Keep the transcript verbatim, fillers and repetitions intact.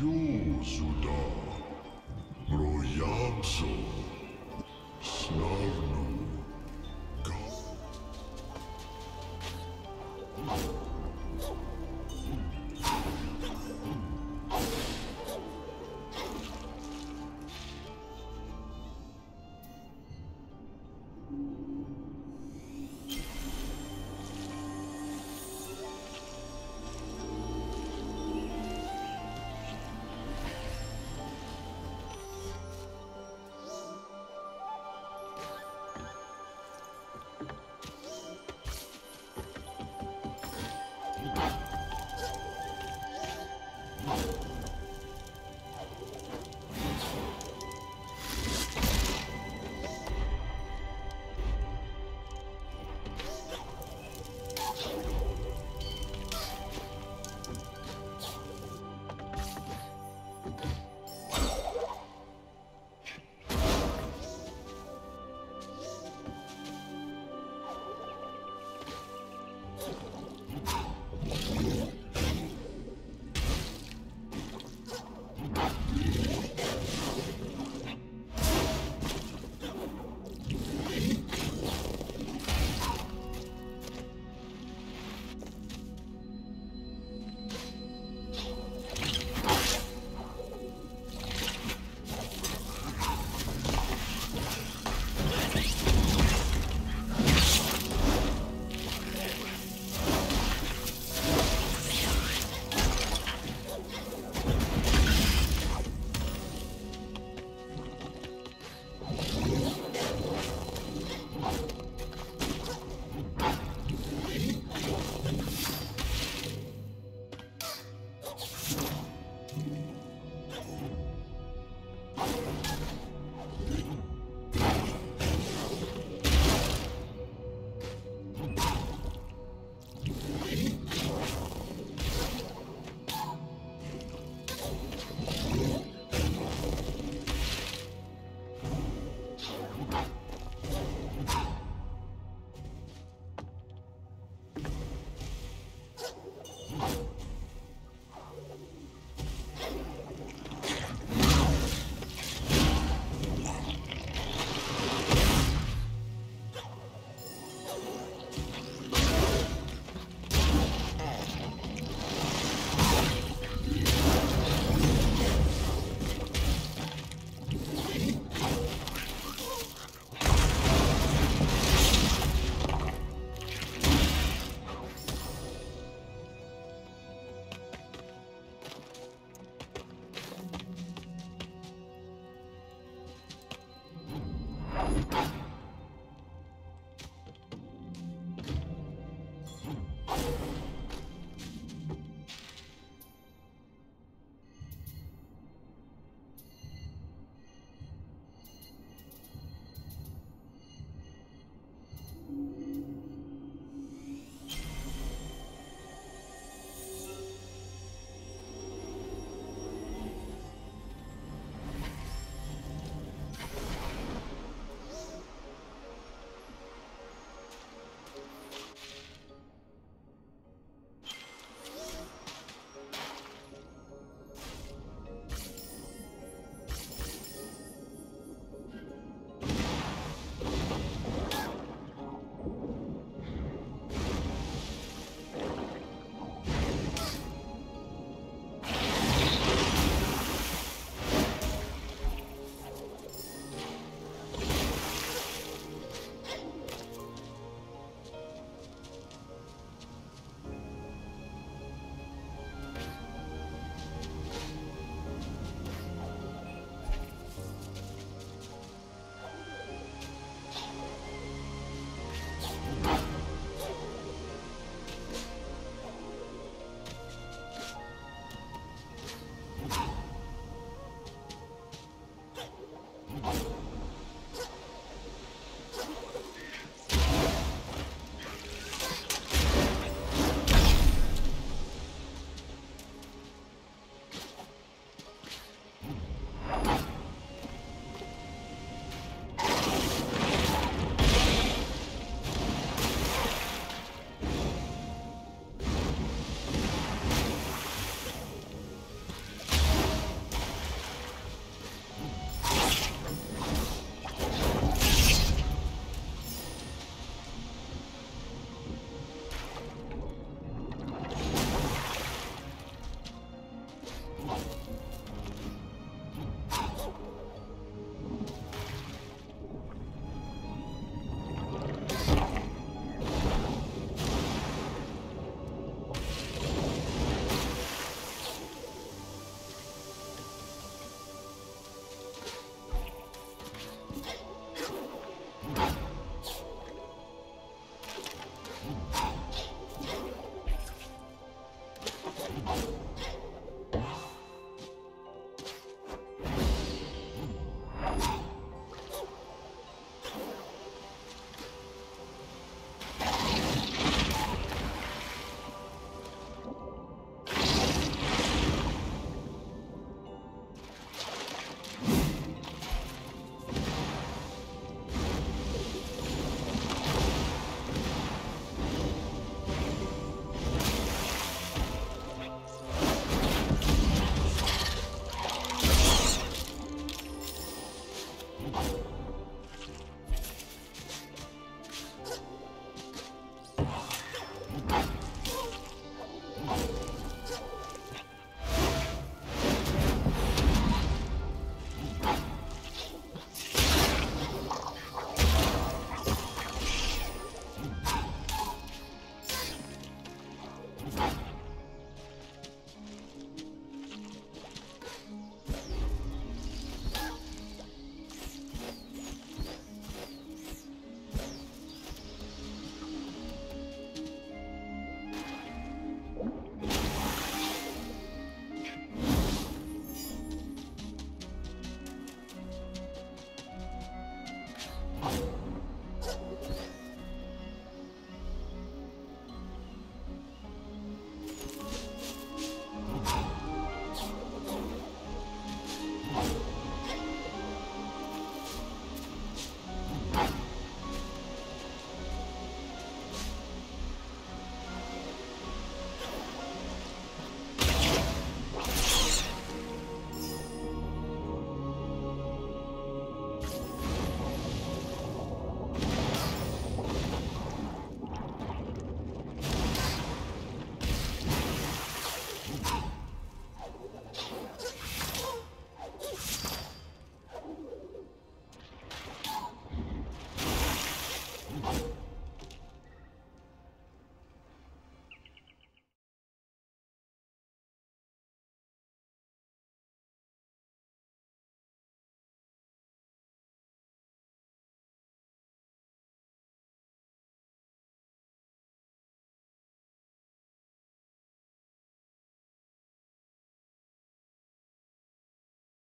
Yosuda Royamso.